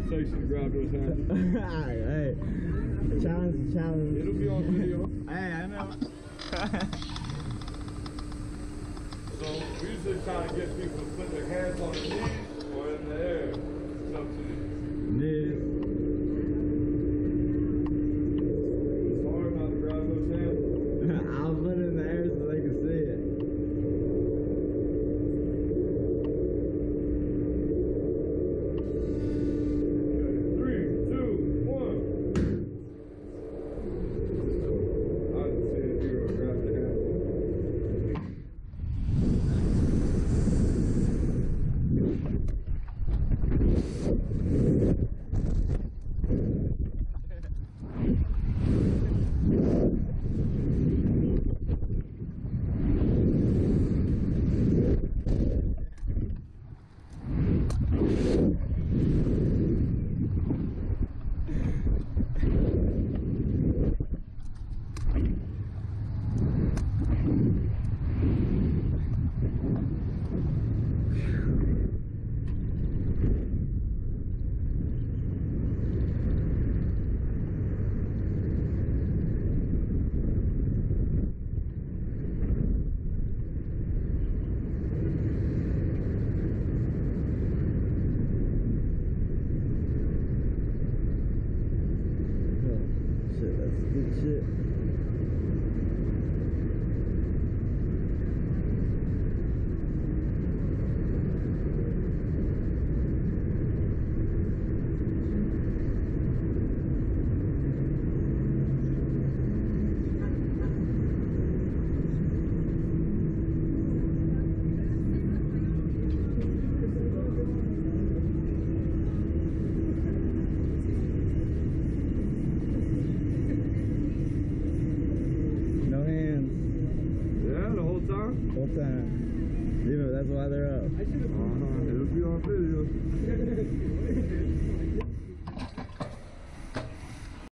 conversation grabbed us. Alright, hey. Challenge, challenge. It'll be on video. Hey, I know. So we usually try to get people to put their hands on their knees or in the air. It's up to you. Yeah. It's hard not to grab those hands. I'll put it in the air so they can see it. That's why they're up. It'll be on video.